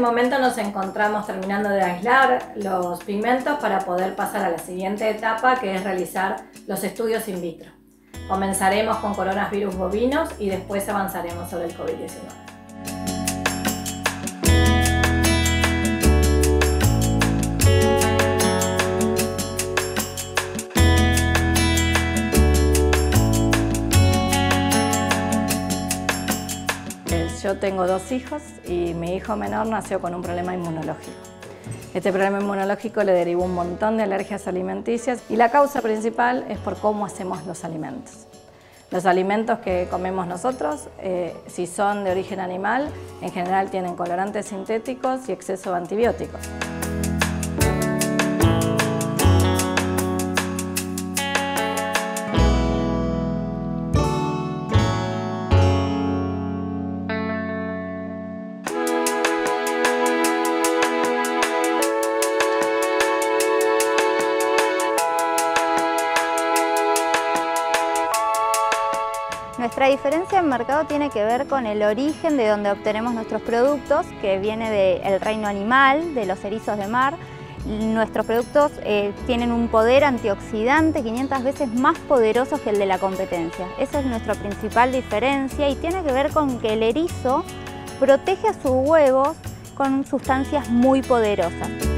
momento nos encontramos terminando de aislar los pigmentos para poder pasar a la siguiente etapa, que es realizar los estudios in vitro. Comenzaremos con coronavirus bovinos y después avanzaremos sobre el COVID-19. Yo tengo dos hijos y mi hijo menor nació con un problema inmunológico. Este problema inmunológico le derivó un montón de alergias alimenticias y la causa principal es por cómo hacemos los alimentos. Los alimentos que comemos nosotros, si son de origen animal, en general tienen colorantes sintéticos y exceso de antibióticos. Nuestra diferencia en mercado tiene que ver con el origen de donde obtenemos nuestros productos, que viene del reino animal, de los erizos de mar. Nuestros productos tienen un poder antioxidante 500 veces más poderoso que el de la competencia. Esa es nuestra principal diferencia y tiene que ver con que el erizo protege a sus huevos con sustancias muy poderosas.